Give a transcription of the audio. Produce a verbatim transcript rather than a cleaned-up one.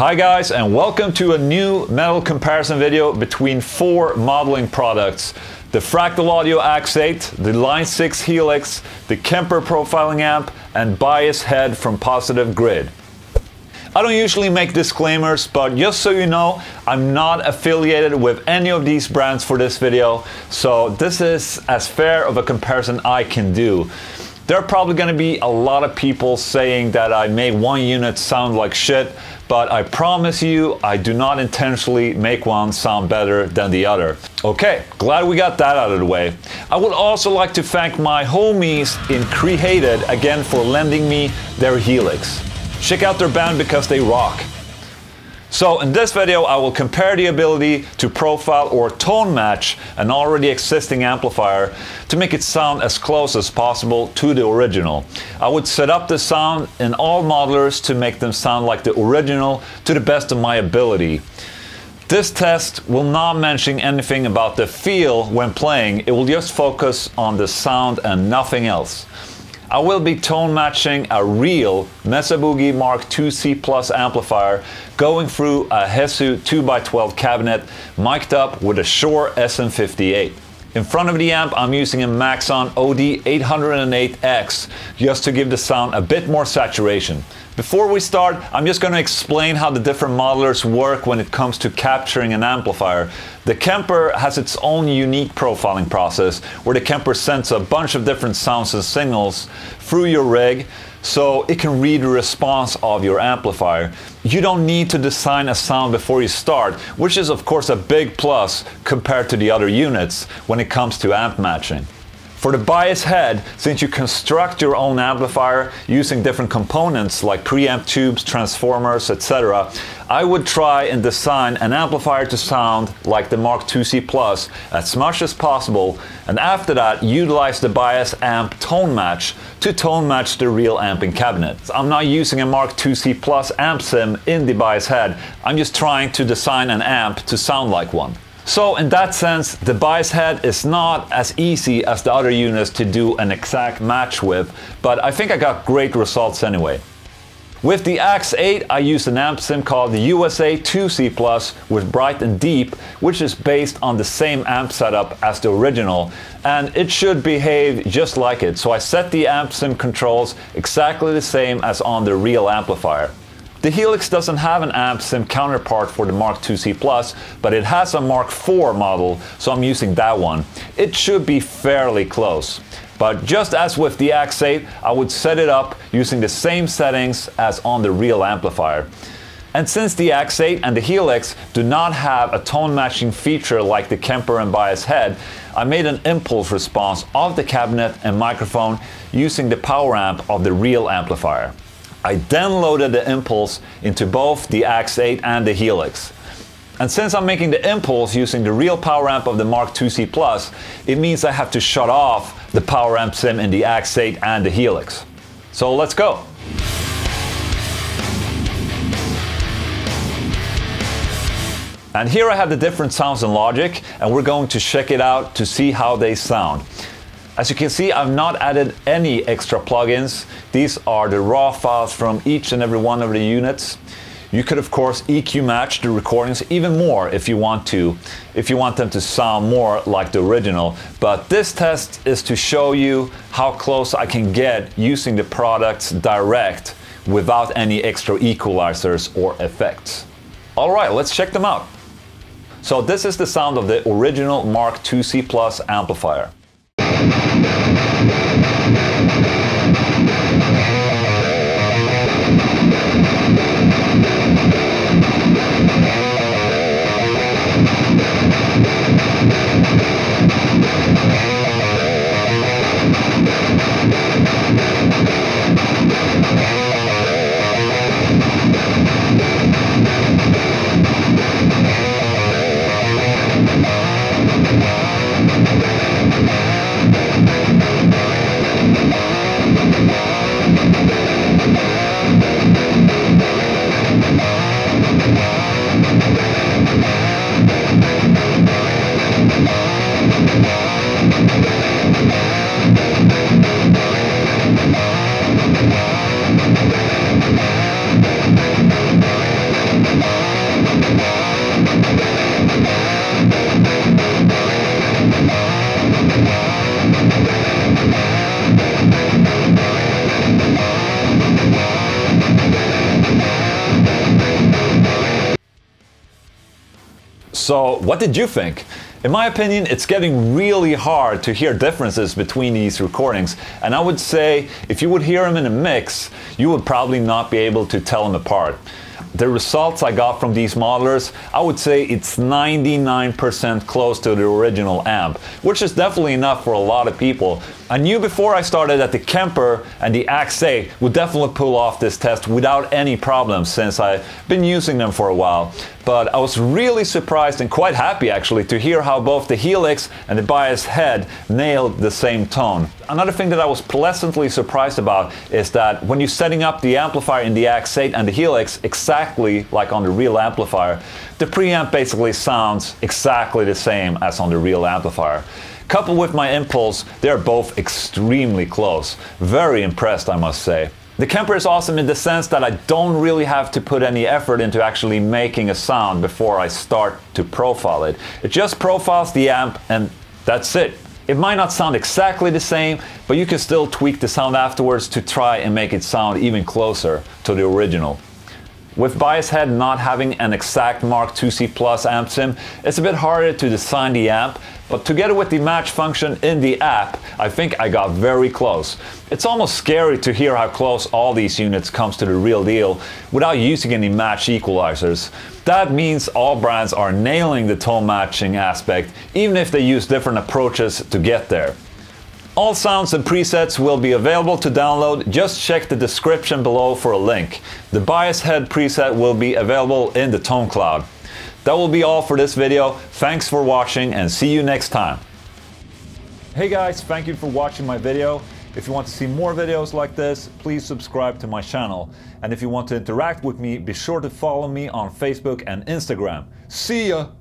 Hi guys, and welcome to a new metal comparison video between four modeling products: the Fractal Audio Axe eight, the Line six Helix, the Kemper Profiling Amp, and Bias Head from Positive Grid. I don't usually make disclaimers, but just so you know, I'm not affiliated with any of these brands for this video, so this is as fair of a comparison I can do. There are probably going to be a lot of people saying that I made one unit sound like shit, but I promise you I do not intentionally make one sound better than the other. Okay, glad we got that out of the way. I would also like to thank my homies in Crehated again for lending me their Helix. Check out their band because they rock. So in this video I will compare the ability to profile or tone match an already existing amplifier to make it sound as close as possible to the original. I would set up the sound in all modelers to make them sound like the original to the best of my ability. This test will not mention anything about the feel when playing, it will just focus on the sound and nothing else. I will be tone matching a real Mesa Boogie Mark two C plus amplifier going through a Hesu two by twelve cabinet mic'd up with a Shure S M fifty-eight. In front of the amp I'm using a Maxon O D eight oh eight X just to give the sound a bit more saturation. Before we start, I'm just going to explain how the different modelers work when it comes to capturing an amplifier. The Kemper has its own unique profiling process, where the Kemper sends a bunch of different sounds and signals through your rig, so it can read the response of your amplifier. You don't need to design a sound before you start, which is of course a big plus compared to the other units when it comes to amp matching. For the Bias Head, since you construct your own amplifier using different components like preamp tubes, transformers, et cetera, I would try and design an amplifier to sound like the Mark two C plus as much as possible, and after that utilize the Bias Amp Tone Match to tone match the real amping cabinet. I'm not using a Mark two C plus amp sim in the Bias Head, I'm just trying to design an amp to sound like one. So in that sense, the Bias Head is not as easy as the other units to do an exact match with, but I think I got great results anyway. With the Axe eight, I used an amp sim called the U S A two C plus with Bright and Deep, which is based on the same amp setup as the original, and it should behave just like it, so I set the amp sim controls exactly the same as on the real amplifier. The Helix doesn't have an amp sim counterpart for the Mark two C plus, but it has a Mark four model, so I'm using that one. It should be fairly close. But just as with the Axe eight, I would set it up using the same settings as on the real amplifier. And since the Axe eight and the Helix do not have a tone matching feature like the Kemper and Bias Head, I made an impulse response of the cabinet and microphone using the power amp of the real amplifier. I then loaded the impulse into both the Axe eight and the Helix. And since I'm making the impulse using the real power amp of the Mark two C plus, it means I have to shut off the power amp sim in the Axe eight and the Helix. So let's go. And here I have the different sounds and logic, and we're going to check it out to see how they sound. As you can see, I've not added any extra plugins. These are the raw files from each and every one of the units. You could of course E Q match the recordings even more if you want to, if you want them to sound more like the original. But this test is to show you how close I can get using the products direct without any extra equalizers or effects. Alright, let's check them out. So this is the sound of the original Mark two C plus amplifier. So what did you think? In my opinion, it's getting really hard to hear differences between these recordings, and I would say if you would hear them in a mix, you would probably not be able to tell them apart. The results I got from these modelers, I would say it's ninety-nine percent close to the original amp, which is definitely enough for a lot of people. I knew before I started that the Kemper and the Axe eight would definitely pull off this test without any problems, since I've been using them for a while. But I was really surprised and quite happy actually to hear how both the Helix and the Bias Head nailed the same tone. Another thing that I was pleasantly surprised about is that when you're setting up the amplifier in the Axe eight and the Helix exactly like on the real amplifier, the preamp basically sounds exactly the same as on the real amplifier. Coupled with my impulse, they're both extremely close. Very impressed, I must say. The Kemper is awesome in the sense that I don't really have to put any effort into actually making a sound before I start to profile it. It just profiles the amp and that's it. It might not sound exactly the same, but you can still tweak the sound afterwards to try and make it sound even closer to the original. With Bias Head not having an exact Mark two C plus amp sim, it's a bit harder to design the amp, but together with the match function in the app, I think I got very close. It's almost scary to hear how close all these units comes to the real deal without using any match equalizers. That means all brands are nailing the tone matching aspect, even if they use different approaches to get there. All sounds and presets will be available to download, just check the description below for a link. The Bias Head preset will be available in the ToneCloud. That will be all for this video, thanks for watching and see you next time. Hey guys, thank you for watching my video. If you want to see more videos like this, please subscribe to my channel. And if you want to interact with me, be sure to follow me on Facebook and Instagram. See ya!